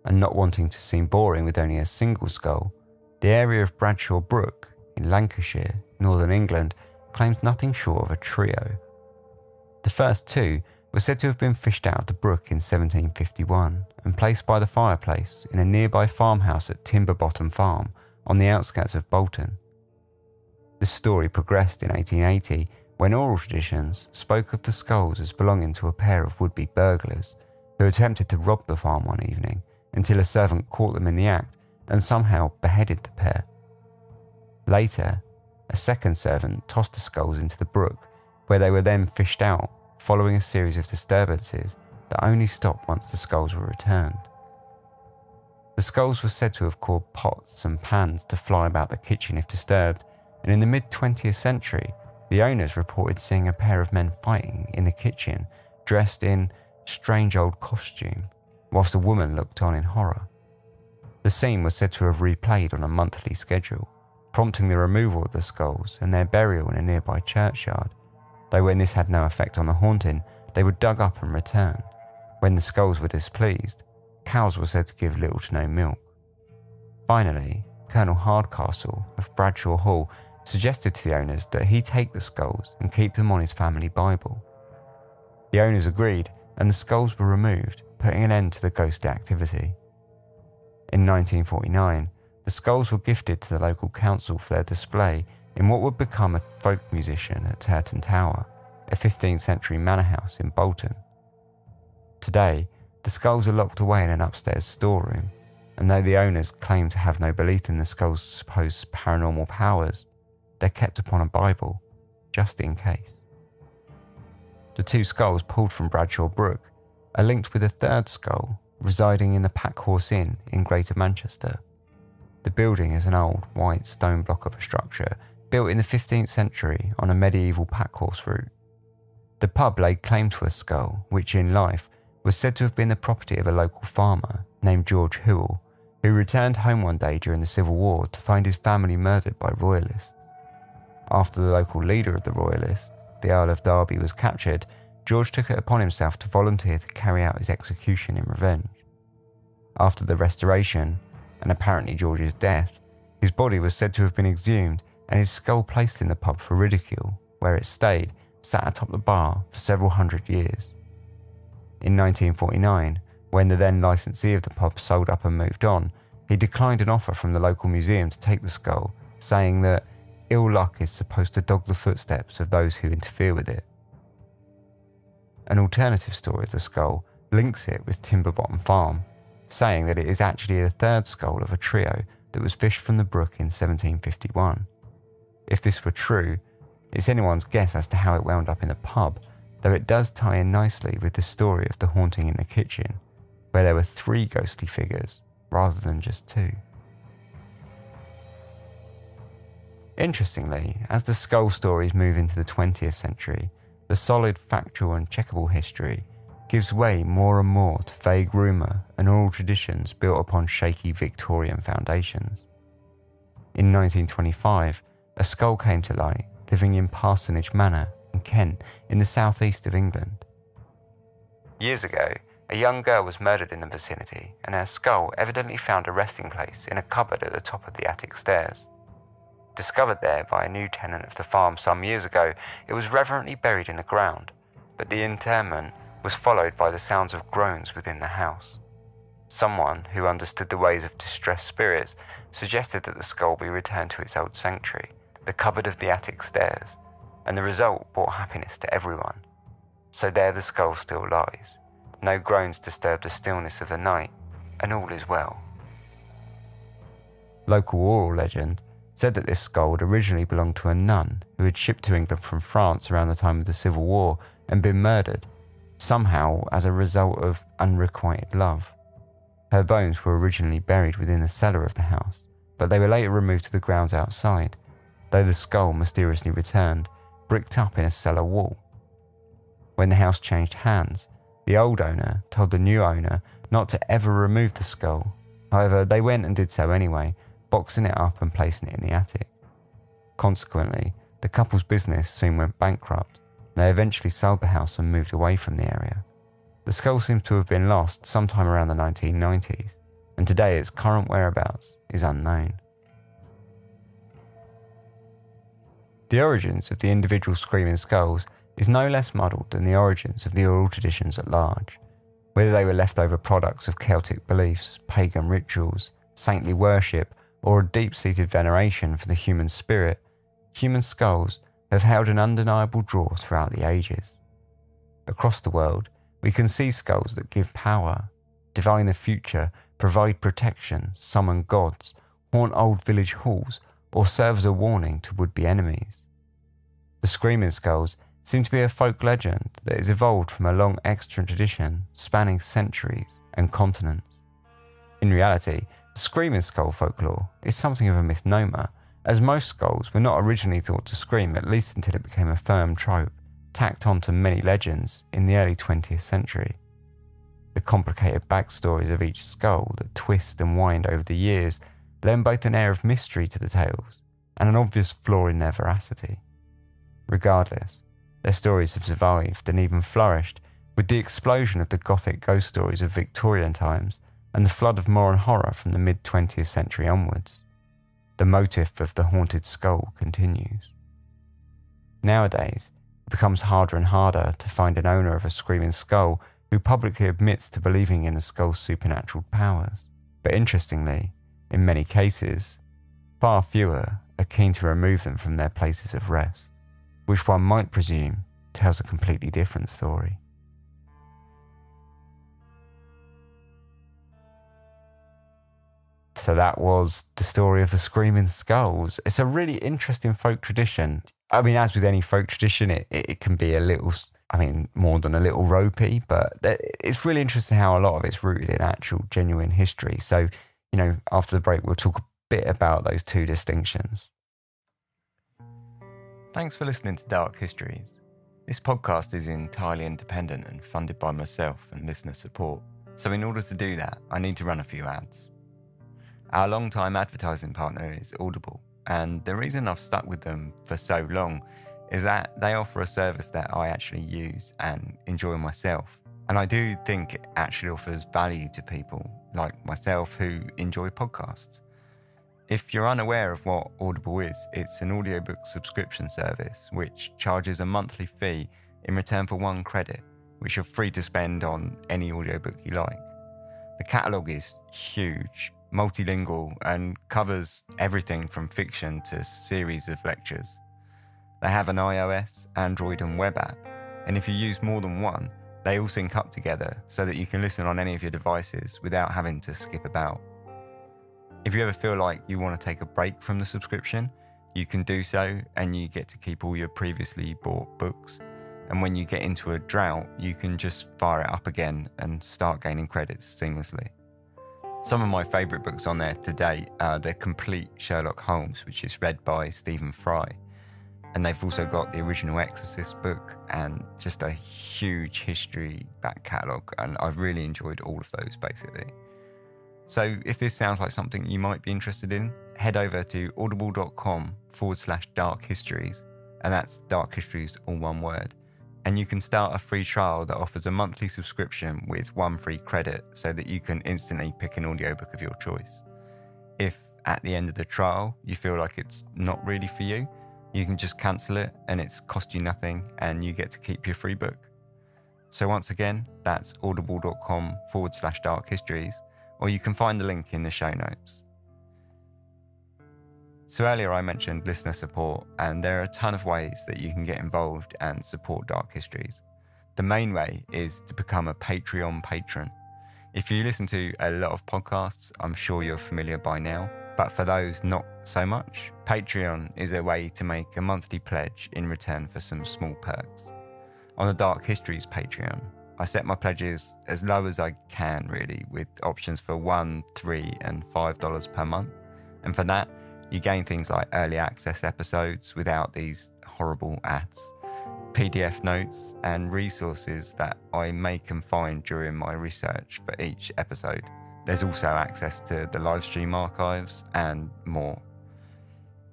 and not wanting to seem boring with only a single skull, the area of Bradshaw Brook in Lancashire, northern England, claims nothing short of a trio. The first two were said to have been fished out of the brook in seventeen fifty-one and placed by the fireplace in a nearby farmhouse at Timberbottom Farm on the outskirts of Bolton. The story progressed in eighteen eighty when oral traditions spoke of the skulls as belonging to a pair of would-be burglars who attempted to rob the farm one evening until a servant caught them in the act and somehow beheaded the pair. Later, a second servant tossed the skulls into the brook, where they were then fished out following a series of disturbances that only stopped once the skulls were returned. The skulls were said to have caused pots and pans to fly about the kitchen if disturbed, and in the mid twentieth century, the owners reported seeing a pair of men fighting in the kitchen, dressed in strange old costume, whilst a woman looked on in horror. The scene was said to have replayed on a monthly schedule, prompting the removal of the skulls and their burial in a nearby churchyard, though when this had no effect on the haunting, they were dug up and returned. When the skulls were displeased, cows were said to give little to no milk. Finally, Colonel Hardcastle of Bradshaw Hall suggested to the owners that he take the skulls and keep them on his family Bible. The owners agreed, and the skulls were removed, putting an end to the ghostly activity. In nineteen forty-nine, the skulls were gifted to the local council for their display in what would become a folk musician at Turton Tower, a fifteenth century manor house in Bolton. Today, the skulls are locked away in an upstairs storeroom, and though the owners claim to have no belief in the skulls' supposed paranormal powers, they're kept upon a Bible, just in case. The two skulls pulled from Bradshaw Brook are linked with a third skull residing in the Packhorse Inn in Greater Manchester. The building is an old, white stone block of a structure built in the fifteenth century on a medieval packhorse route. The pub laid claim to a skull, which in life was said to have been the property of a local farmer named George Hewell, who returned home one day during the Civil War to find his family murdered by Royalists. After the local leader of the Royalists, the Earl of Derby, was captured, George took it upon himself to volunteer to carry out his execution in revenge. After the Restoration, and apparently George's death, his body was said to have been exhumed and his skull placed in the pub for ridicule, where it stayed, sat atop the bar for several hundred years. In nineteen forty-nine, when the then licensee of the pub sold up and moved on, he declined an offer from the local museum to take the skull, saying that ill luck is supposed to dog the footsteps of those who interfere with it. An alternative story of the skull links it with Timberbottom Farm, saying that it is actually the third skull of a trio that was fished from the brook in seventeen fifty-one. If this were true, it's anyone's guess as to how it wound up in the pub, though it does tie in nicely with the story of the haunting in the kitchen, where there were three ghostly figures rather than just two. Interestingly, as the skull stories move into the twentieth century, the solid, factual and checkable history gives way more and more to vague rumour and oral traditions built upon shaky Victorian foundations. In nineteen twenty-five, a skull came to light living in Parsonage Manor in Kent in the southeast of England. Years ago, a young girl was murdered in the vicinity, and her skull evidently found a resting place in a cupboard at the top of the attic stairs. Discovered there by a new tenant of the farm some years ago, it was reverently buried in the ground, but the interment was followed by the sounds of groans within the house. Someone who understood the ways of distressed spirits suggested that the skull be returned to its old sanctuary, the cupboard of the attic stairs, and the result brought happiness to everyone. So there the skull still lies. No groans disturb the stillness of the night, and all is well. Local oral legend said that this skull had originally belonged to a nun who had shipped to England from France around the time of the Civil War and been murdered, somehow as a result of unrequited love. Her bones were originally buried within the cellar of the house, but they were later removed to the grounds outside, though the skull mysteriously returned, bricked up in a cellar wall. When the house changed hands, the old owner told the new owner not to ever remove the skull. However, they went and did so anyway, boxing it up and placing it in the attic. Consequently, the couple's business soon went bankrupt, and they eventually sold the house and moved away from the area. The skull seems to have been lost sometime around the nineteen nineties, and today its current whereabouts is unknown. The origins of the individual screaming skulls is no less muddled than the origins of the oral traditions at large, whether they were leftover products of Celtic beliefs, pagan rituals, saintly worship, or a deep-seated veneration for the human spirit. Human skulls have held an undeniable draw throughout the ages. Across the world, we can see skulls that give power, divine the future, provide protection, summon gods, haunt old village halls, or serve as a warning to would-be enemies. The screaming skulls seem to be a folk legend that has evolved from a long extant tradition spanning centuries and continents. In reality, the screaming skull folklore is something of a misnomer, as most skulls were not originally thought to scream, at least until it became a firm trope, tacked onto many legends in the early twentieth century. The complicated backstories of each skull that twist and wind over the years lend both an air of mystery to the tales and an obvious flaw in their veracity. Regardless, their stories have survived and even flourished with the explosion of the Gothic ghost stories of Victorian times and the flood of modern horror from the mid twentieth century onwards. The motif of the haunted skull continues. Nowadays, it becomes harder and harder to find an owner of a screaming skull who publicly admits to believing in the skull's supernatural powers. But interestingly, in many cases, far fewer are keen to remove them from their places of rest, which one might presume tells a completely different story. So that was the story of the screaming skulls. It's a really interesting folk tradition. I mean, as with any folk tradition, it, it can be a little, I mean, more than a little ropey, but it's really interesting how a lot of it's rooted in actual genuine history. So, you know, after the break, we'll talk a bit about those two distinctions. Thanks for listening to Dark Histories. This podcast is entirely independent and funded by myself and listener support. So in order to do that, I need to run a few ads. Our long-time advertising partner is Audible, and the reason I've stuck with them for so long is that they offer a service that I actually use and enjoy myself. And I do think it actually offers value to people like myself who enjoy podcasts. If you're unaware of what Audible is, it's an audiobook subscription service which charges a monthly fee in return for one credit, which you're free to spend on any audiobook you like. The catalogue is huge, multilingual, and covers everything from fiction to series of lectures. They have an iOS, Android, and web app, and if you use more than one, they all sync up together so that you can listen on any of your devices without having to skip about. If you ever feel like you want to take a break from the subscription, you can do so and you get to keep all your previously bought books. And when you get into a drought, you can just fire it up again and start gaining credits seamlessly. Some of my favourite books on there to date are The Complete Sherlock Holmes, which is read by Stephen Fry. And they've also got the original Exorcist book and just a huge history back catalogue. And I've really enjoyed all of those basically. So if this sounds like something you might be interested in, head over to audible.com forward slash dark histories, and that's dark histories all one word. And you can start a free trial that offers a monthly subscription with one free credit so that you can instantly pick an audiobook of your choice. If at the end of the trial you feel like it's not really for you, you can just cancel it and it's cost you nothing and you get to keep your free book. So once again, that's audible.com forward slash dark histories. Or you can find the link in the show notes. So earlier I mentioned listener support, and there are a ton of ways that you can get involved and support Dark Histories. The main way is to become a Patreon patron. If you listen to a lot of podcasts, I'm sure you're familiar by now, but for those not so much, Patreon is a way to make a monthly pledge in return for some small perks. On the Dark Histories Patreon, I set my pledges as low as I can really, with options for one dollar, three dollars and five dollars per month. And for that, you gain things like early access episodes without these horrible ads, P D F notes and resources that I make and find during my research for each episode. There's also access to the live stream archives and more.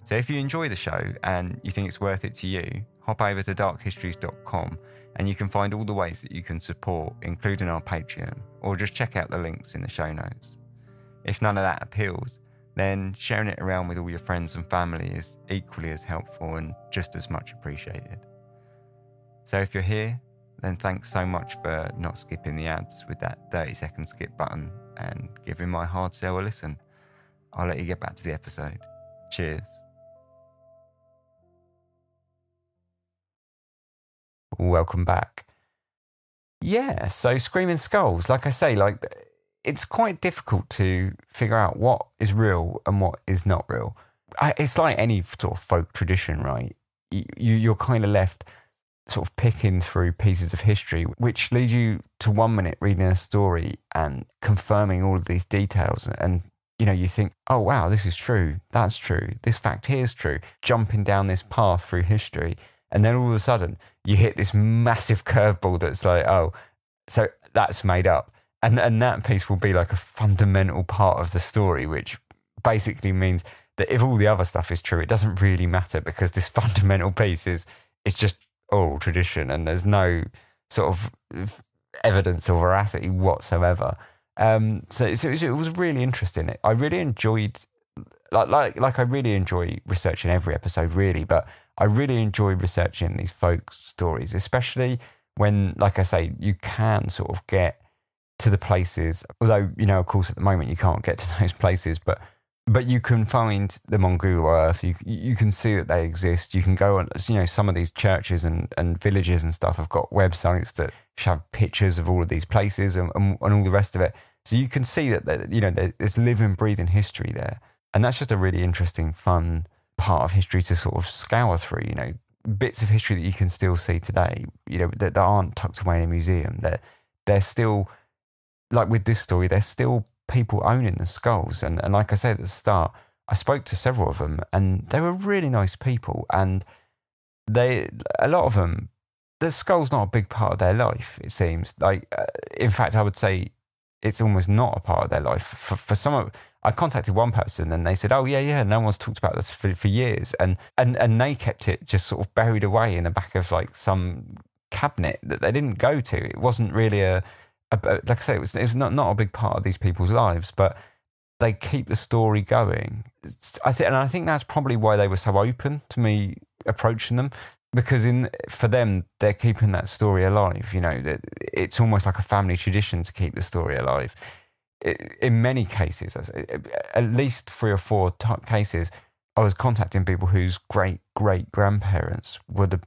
So if you enjoy the show and you think it's worth it to you, hop over to dark histories dot com and you can find all the ways that you can support, including our Patreon, or just check out the links in the show notes. If none of that appeals, then sharing it around with all your friends and family is equally as helpful and just as much appreciated. So if you're here, then thanks so much for not skipping the ads with that thirty second skip button and giving my hard sell a listen. I'll let you get back to the episode. Cheers. Welcome back. Yeah, so Screaming Skulls, like I say, like it's quite difficult to figure out what is real and what is not real. I, it's like any sort of folk tradition, right? You, you, you're kind of left sort of picking through pieces of history, which lead you to one minute reading a story and confirming all of these details. And, you know, you think, oh, wow, this is true. That's true. This fact here is true. Jumping down this path through history. And then all of a sudden you hit this massive curveball that's like, oh, so that's made up. And, and that piece will be like a fundamental part of the story, which basically means that if all the other stuff is true, it doesn't really matter because this fundamental piece is, it's just oral tradition and there's no sort of evidence or veracity whatsoever. Um, so, so it was really interesting. I really enjoyed, like, like, like I really enjoy researching every episode really, but I really enjoy researching these folk stories, especially when, like I say, you can sort of get to the places, although, you know, of course at the moment you can't get to those places, but but you can find them on Google Earth. You you can see that they exist. You can go on, you know, some of these churches and, and villages and stuff have got websites that have pictures of all of these places and, and, and all the rest of it. So you can see that, that, you know, there's living, breathing history there. And that's just a really interesting, fun part of history to sort of scour through, you know, bits of history that you can still see today, you know, that, that aren't tucked away in a museum. They're, they're still... like with this story, there's still people owning the skulls. And, and like I said at the start, I spoke to several of them and they were really nice people. And they, a lot of them, the skull's not a big part of their life, it seems. Like, uh, in fact, I would say it's almost not a part of their life. For, for some of, I contacted one person and they said, oh, yeah, yeah, no one's talked about this for, for years. And, and, and they kept it just sort of buried away in the back of like some cabinet that they didn't go to. It wasn't really a... like I say, it's not, not a big part of these people's lives, but they keep the story going. I th and I think that's probably why they were so open to me approaching them, because in for them, they're keeping that story alive. You know, that it's almost like a family tradition to keep the story alive. It, in many cases, at least three or four cases, I was contacting people whose great great grandparents were the,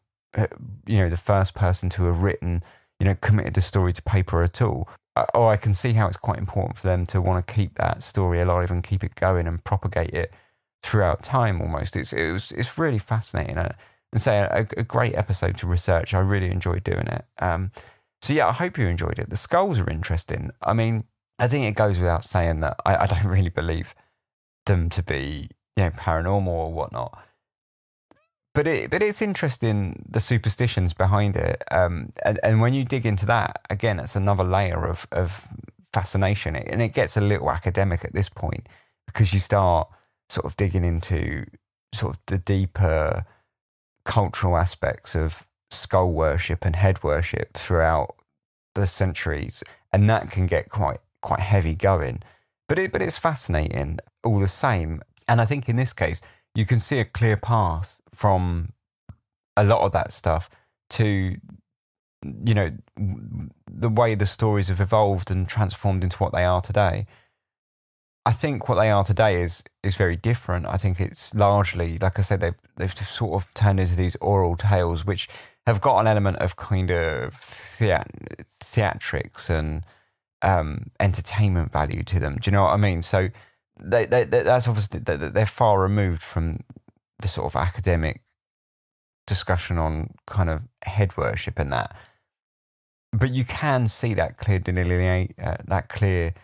you know, the first person to have written, you know, committed the story to paper at all. Oh, I can see how it's quite important for them to want to keep that story alive and keep it going and propagate it throughout time almost. It's it was, it's really fascinating. And say a, a great episode to research. I really enjoyed doing it. Um, so yeah, I hope you enjoyed it. The skulls are interesting. I mean, I think it goes without saying that I, I don't really believe them to be, you know, paranormal or whatnot. But it, but it's interesting, the superstitions behind it, um, and, and when you dig into that, again, that's another layer of, of fascination, and it gets a little academic at this point because you start sort of digging into sort of the deeper cultural aspects of skull worship and head worship throughout the centuries, and that can get quite quite heavy going. But it but it's fascinating all the same, and I think in this case you can see a clear path from a lot of that stuff to, you know, the way the stories have evolved and transformed into what they are today. I think what they are today is is very different. I think it's largely, like I said, they've, they've sort of turned into these oral tales, which have got an element of kind of theat- theatrics and um, entertainment value to them. Do you know what I mean? So they, they, they, that's obviously, they, they're far removed from the sort of academic discussion on kind of head worship and that, but you can see that clear delineate, uh, that clear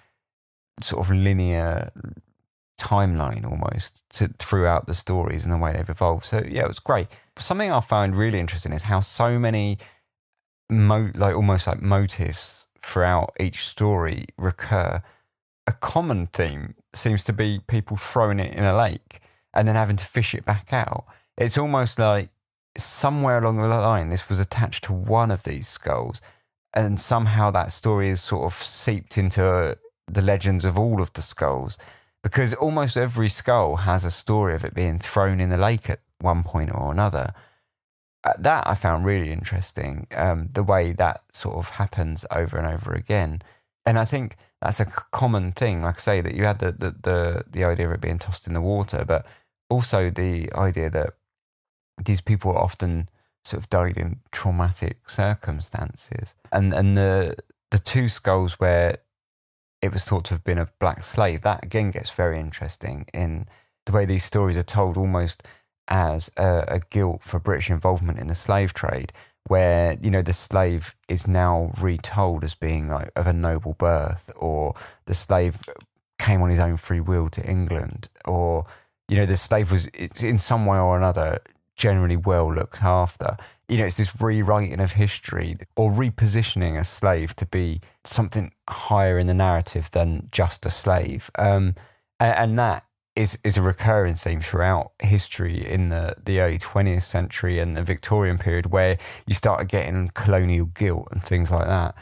sort of linear timeline almost to, throughout the stories and the way they've evolved. So yeah, it was great. Something I found really interesting is how so many mo like almost like motifs throughout each story recur, a common theme seems to be people throwing it in a lake and then having to fish it back out. It's almost like somewhere along the line this was attached to one of these skulls, and somehow that story is sort of seeped into the legends of all of the skulls, because almost every skull has a story of it being thrown in the lake at one point or another. That I found really interesting, um, the way that sort of happens over and over again. And I think that's a common thing, like I say, that you had the, the, the, the idea of it being tossed in the water, but also the idea that these people often sort of died in traumatic circumstances. And and the the two skulls where it was thought to have been a black slave, that again gets very interesting in the way these stories are told, almost as a, a guilt for British involvement in the slave trade, where, you know, the slave is now retold as being like of a noble birth, or the slave came on his own free will to England, or, you know, the slave was in some way or another generally well looked after. You know, it's this rewriting of history or repositioning a slave to be something higher in the narrative than just a slave. Um, and, and that is is a recurring theme throughout history in the, the early twentieth century and the Victorian period, where you start getting colonial guilt and things like that.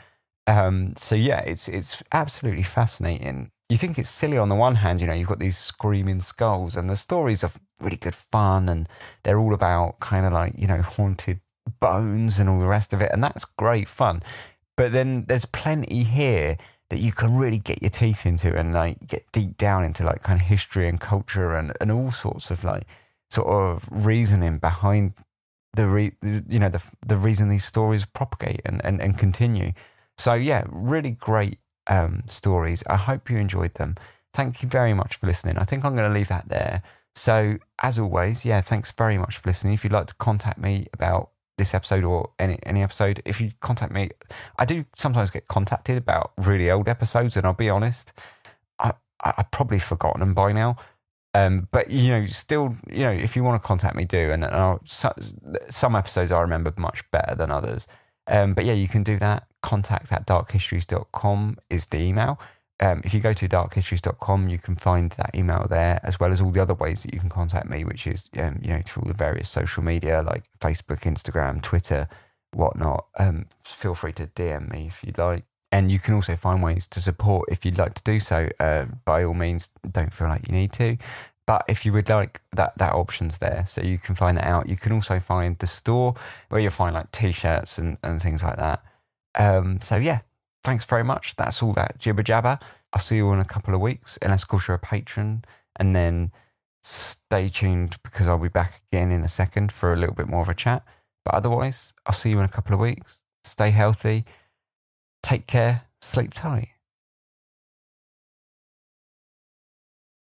Um, so, yeah, it's it's absolutely fascinating. You think it's silly on the one hand, you know, you've got these screaming skulls and the stories are really good fun and they're all about kind of like, you know, haunted bones and all the rest of it. And that's great fun. But then there's plenty here that you can really get your teeth into and like get deep down into like kind of history and culture and, and all sorts of like sort of reasoning behind the, re you know, the, the reason these stories propagate and, and, and continue. So, yeah, really great Um, stories. I hope you enjoyed them. Thank you very much for listening. I think I'm going to leave that there. So as always, yeah, thanks very much for listening. If you'd like to contact me about this episode or any, any episode, if you contact me, I do sometimes get contacted about really old episodes, and I'll be honest, I, I, I've probably forgotten them by now. Um, but, you know, still, you know, if you want to contact me, do. And, and I'll, so, some episodes I remember much better than others. Um, but yeah, you can do that. Contact at dark histories dot com is the email. Um, if you go to dark histories dot com, you can find that email there, as well as all the other ways that you can contact me, which is, um, you know, through all the various social media like Facebook, Instagram, Twitter, whatnot. Um, feel free to D M me if you'd like. And you can also find ways to support if you'd like to do so. Uh, by all means, don't feel like you need to. But if you would like that, that option's there. So you can find that out. You can also find the store where you'll find like T-shirts and, and things like that. Um, so, yeah, thanks very much. That's all that jibber jabber. I'll see you all in a couple of weeks, unless, of course, you're a patron. And then stay tuned, because I'll be back again in a second for a little bit more of a chat. But otherwise, I'll see you in a couple of weeks. Stay healthy. Take care. Sleep tight.